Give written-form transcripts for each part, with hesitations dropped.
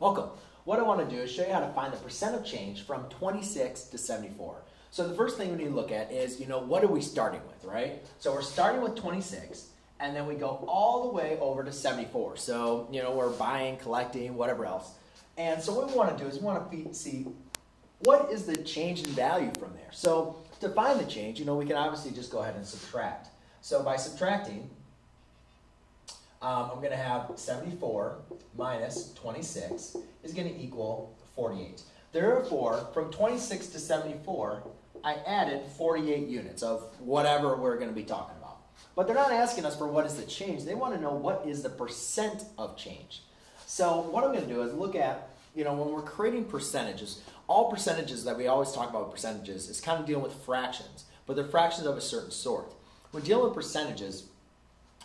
Welcome. What I want to do is show you how to find the percent of change from 26 to 74. So the first thing we need to look at is, what are we starting with, right? So we're starting with 26, and then we go all the way over to 74. So, we're buying, collecting, whatever else. And so what we want to do is we want to see what is the change in value from there. So to find the change, we can obviously just go ahead and subtract. So by subtracting, I'm going to have 74 minus 26 is going to equal 48. Therefore, from 26 to 74, I added 48 units of whatever we're going to be talking about. But they're not asking us for what is the change. They want to know what is the percent of change. So what I'm going to do is look at, when we're creating percentages, all percentages that we always talk about percentages is kind of dealing with fractions, but they're fractions of a certain sort. When dealing with percentages,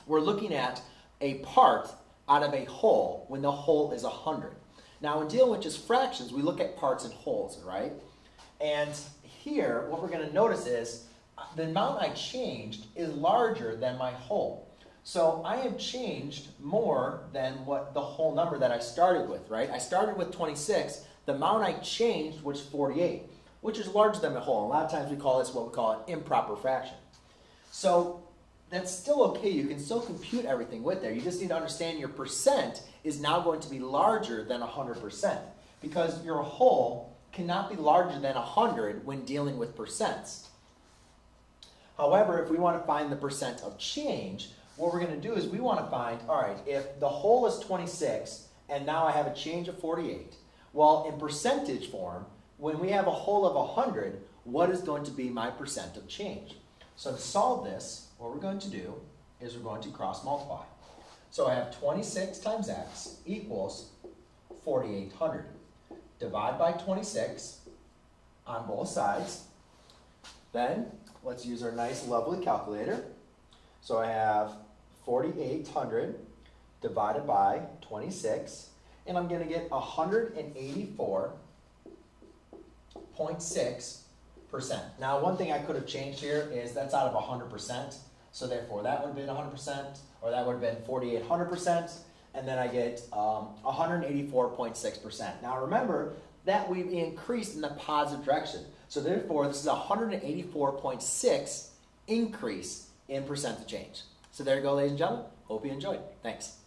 we're looking at a part out of a whole when the whole is 100. Now, when dealing with just fractions, we look at parts and wholes, right? And here, what we're going to notice is the amount I changed is larger than my whole. So I have changed more than what the whole number that I started with, right? I started with 26. The amount I changed was 48, which is larger than my whole. A lot of times we call this what we call an improper fraction. So that's still okay. You can still compute everything with there. You just need to understand your percent is now going to be larger than 100% because your whole cannot be larger than 100 when dealing with percents. However, if we want to find the percent of change, what we're going to do is we want to find, all right, if the whole is 26 and now I have a change of 48, well, in percentage form, when we have a whole of 100, what is going to be my percent of change? So to solve this, what we're going to do is we're going to cross multiply. So I have 26 times x equals 4,800. Divide by 26 on both sides. Then let's use our nice lovely calculator. So I have 4,800 divided by 26, and I'm going to get 184.6%. Now, one thing I could have changed here is that's out of 100%, so therefore that would have been 100%, or that would have been 4,800%, and then I get 184.6%. Now, remember that we've increased in the positive direction, so therefore this is 184.6 increase in percent of change. So there you go, ladies and gentlemen. Hope you enjoyed. Thanks.